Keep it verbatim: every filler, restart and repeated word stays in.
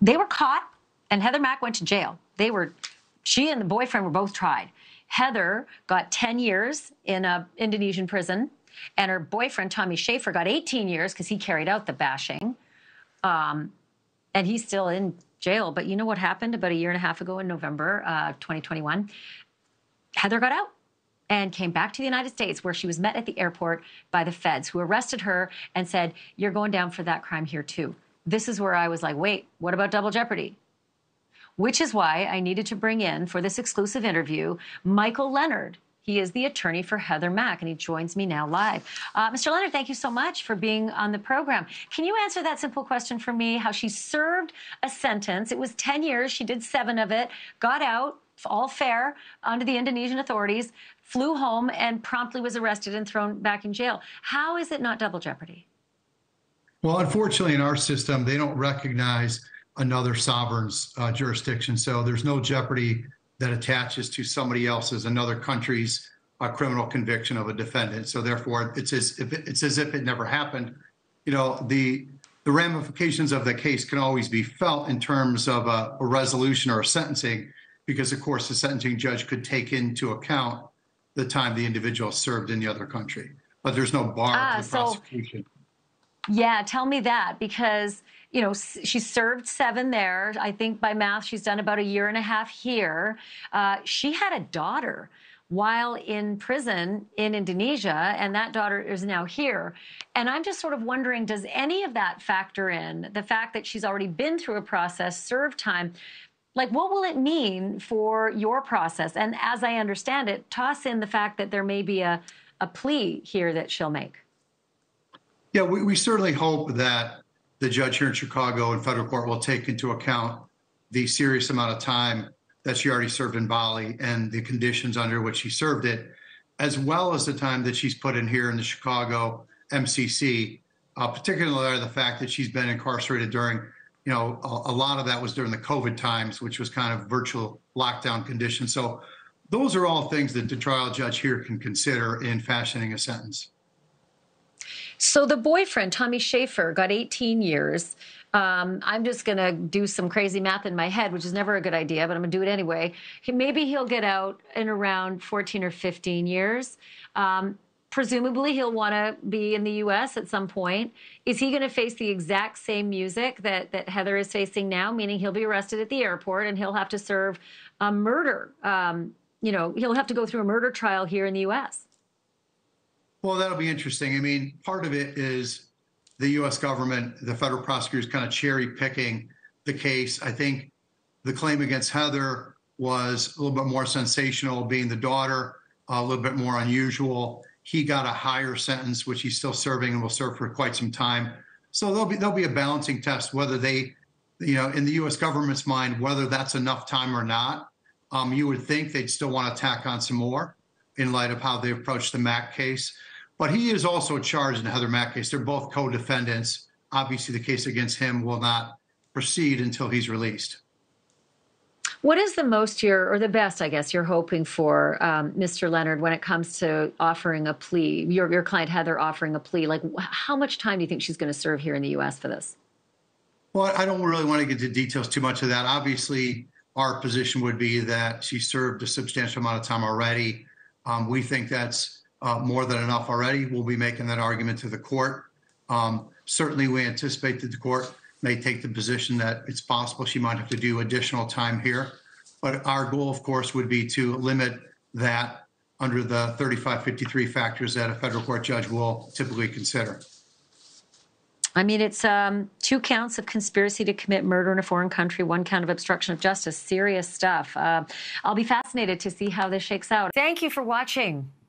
They were caught, and Heather Mack went to jail. They were, she and the boyfriend were both tried. Heather got ten years in an Indonesian prison, and her boyfriend, Tommy Schaefer, got eighteen years because he carried out the bashing. Um, and he's still in jail. But you know what happened about a year and a half ago in November uh, twenty twenty-one? Heather got out and came back to the United States, where she was met at the airport by the feds, who arrested her and said, you're going down for that crime here, too. This is where I was like, wait, what about double jeopardy? Which is why I needed to bring in, for this exclusive interview, Michael Leonard. He is the attorney for Heather Mack, and he joins me now live. Uh, Mister Leonard, thank you so much for being on the program. Can you answer that simple question for me, how she served a sentence? It was ten years. She did seven of it, got out, all fair, under the Indonesian authorities, flew home, and promptly was arrested and thrown back in jail. How is it not double jeopardy? Well, unfortunately, in our system, they don't recognize another sovereign's uh, jurisdiction, so there's no jeopardy that attaches to somebody else's, another country's uh, criminal conviction of a defendant. So therefore, it's as if it, it's as if it never happened. You know, the the ramifications of the case can always be felt in terms of a, a resolution or a sentencing, because of course the sentencing judge could take into account the time the individual served in the other country. But there's no bar ah, to the so, prosecution. Yeah, tell me that, because, you know, she served seven there. I think by math, she's done about a year and a half here. Uh, she had a daughter while in prison in Indonesia, and that daughter is now here. And I'm just sort of wondering, does any of that factor in the fact that she's already been through a process, served time? Like, what will it mean for your process? And as I understand it, toss in the fact that there may be a, a plea here that she'll make. Yeah, we, we certainly hope that the judge here in Chicago and federal court will take into account the serious amount of time that she already served in Bali and the conditions under which she served it, as well as the time that she's put in here in the Chicago M C C, uh, particularly the fact that she's been incarcerated during, you know, a, a lot of that was during the COVID times, which was kind of virtual lockdown conditions. So those are all things that the trial judge here can consider in fashioning a sentence. So the boyfriend, Tommy Schaefer, got eighteen years. Um, I'm just going to do some crazy math in my head, which is never a good idea, but I'm going to do it anyway. He, maybe he'll get out in around fourteen or fifteen years. Um, presumably, he'll want to be in the U S at some point. Is he going to face the exact same music that, that Heather is facing now, meaning he'll be arrested at the airport and he'll have to serve a murder? Um, you know, he'll have to go through a murder trial here in the U S Well, that'll be interesting. I mean, part of it is the U S government, the federal prosecutors kind of cherry picking the case. I think the claim against Heather was a little bit more sensational, being the daughter, a little bit more unusual. He got a higher sentence, which he's still serving and will serve for quite some time. So there'll be, there'll be a balancing test, whether they, you know, in the U S government's mind, whether that's enough time or not. Um, you would think they'd still want to tack on some more in light of how they approached the Mack case. But he is also charged in the Heather Mack case. They're both co-defendants. Obviously, the case against him will not proceed until he's released. What is the most you're, or the best, I guess, you're hoping for, um, Mister Leonard, when it comes to offering a plea, your, your client Heather offering a plea? Like, how much time do you think she's going to serve here in the U S for this? Well, I don't really want to get into details too much of that. Obviously, our position would be that she served a substantial amount of time already. Um, we think that's Uh, more than enough already. We'll be making that argument to the court. Um, certainly, we anticipate that the court may take the position that it's possible she might have to do additional time here. But our goal, of course, would be to limit that under the thirty-five fifty-three factors that a federal court judge will typically consider. I mean, it's um, two counts of conspiracy to commit murder in a foreign country, one count of obstruction of justice. Serious stuff. Uh, I'll be fascinated to see how this shakes out. Thank you for watching.